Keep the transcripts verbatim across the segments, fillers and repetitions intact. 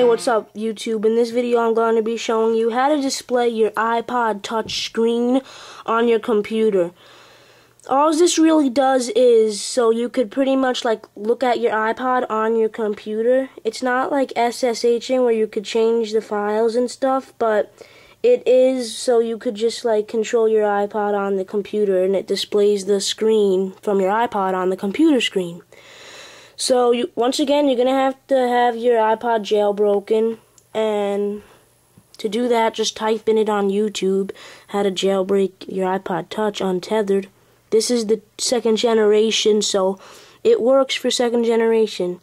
Hey, what's up, YouTube? In this video, I'm going to be showing you how to display your iPod touch screen on your computer. All this really does is so you could pretty much like look at your iPod on your computer. It's not like S S H ing where you could change the files and stuff, but it is so you could just like control your iPod on the computer and it displays the screen from your iPod on the computer screen. So, you, once again, you're going to have to have your iPod jailbroken, and to do that, just type in it on YouTube, how to jailbreak your iPod touch untethered. This is the second generation, so it works for second generation.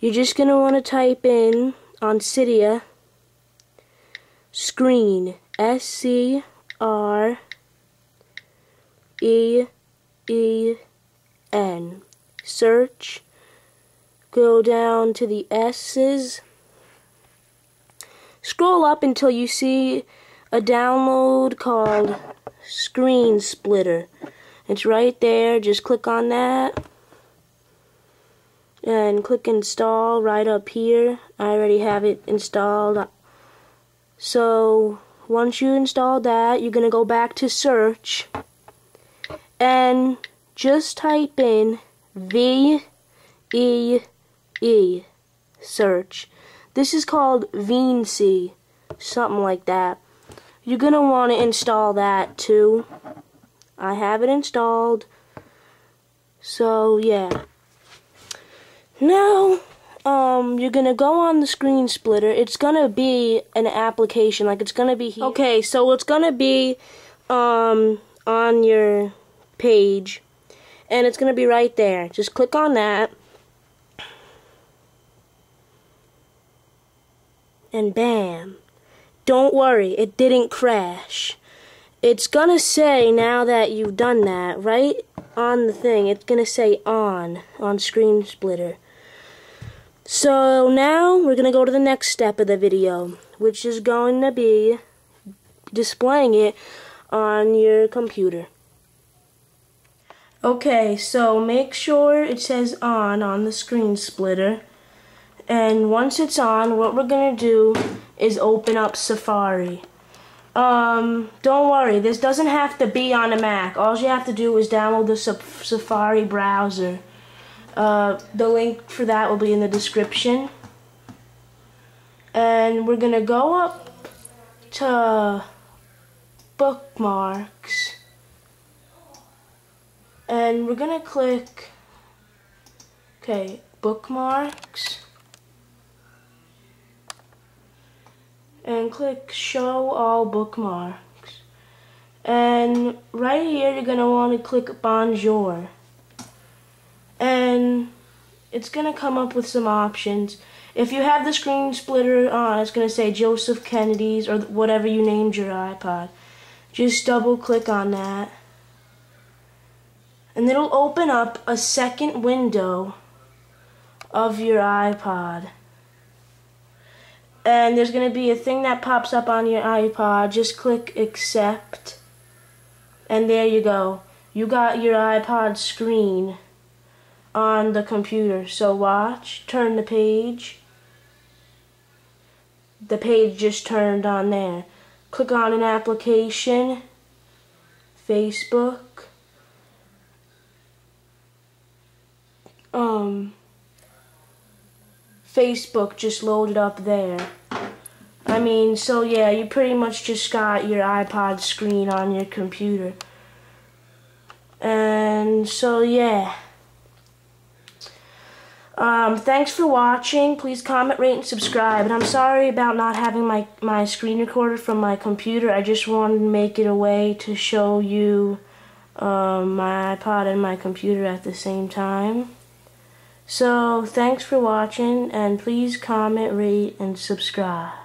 You're just going to want to type in, on Cydia, screen, S C R E E N, search. Go down to the S's, scroll up until you see a download called Screen Splitter. It's right there, just click on that, and click install right up here. I already have it installed. So once you install that, you're going to go back to search, and just type in V E C E search. This is called VeenC, something like that. You're gonna want to install that too. I have it installed. So yeah. Now, um, you're gonna go on the screen splitter. It's gonna be an application, like it's gonna be here. Okay, so it's gonna be um on your page, and it's gonna be right there. Just click on that. And bam. Don't worry, it didn't crash. It's gonna say, now that you've done that, right on the thing, it's gonna say on, on screen splitter. So now we're gonna go to the next step of the video, which is going to be displaying it on your computer. Okay, so make sure it says on on the screen splitter. And once it's on, what we're going to do is open up Safari. Um, don't worry, this doesn't have to be on a Mac. All you have to do is download the Safari browser. Uh, the link for that will be in the description. And we're going to go up to bookmarks. And we're going to click, okay, bookmarks. And click show all bookmarks, and right here you're going to want to click Bonjour, and it's going to come up with some options. If you have the screen splitter on, it's going to say Joseph Kennedy's or whatever you named your iPod. Just double click on that, and it'll open up a second window of your iPod. And there's going to be a thing that pops up on your iPod. Just click accept. And there you go. You got your iPod screen on the computer. So watch. Turn the page. The page just turned on there. Click on an application. Facebook. Um... Facebook just loaded up there. I mean, so yeah, you pretty much just got your iPod screen on your computer. And so yeah. Um, thanks for watching. Please comment, rate, and subscribe. And I'm sorry about not having my, my screen recorder from my computer. I just wanted to make it a way to show you um, my iPod and my computer at the same time. So, thanks for watching, and please comment, rate, and subscribe.